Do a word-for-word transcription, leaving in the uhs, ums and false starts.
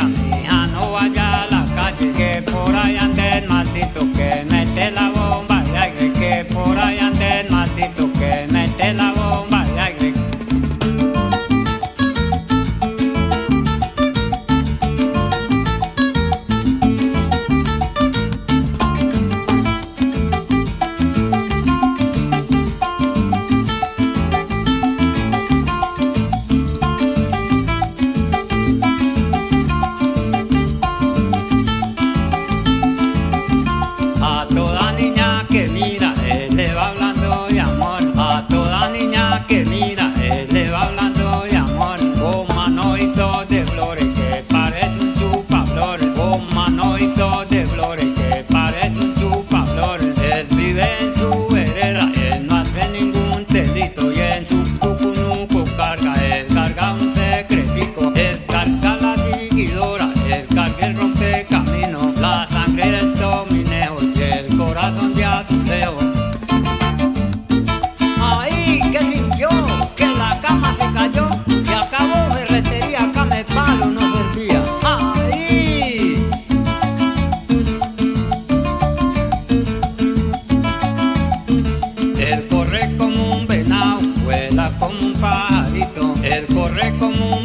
familia mía no vaya a la calle, que por ahí anden malditos que mete la bomba de aire, que por ahí anden malditos que mete la bomba de aire. Él corre como un venado, vuela como un pajarito, él corre como un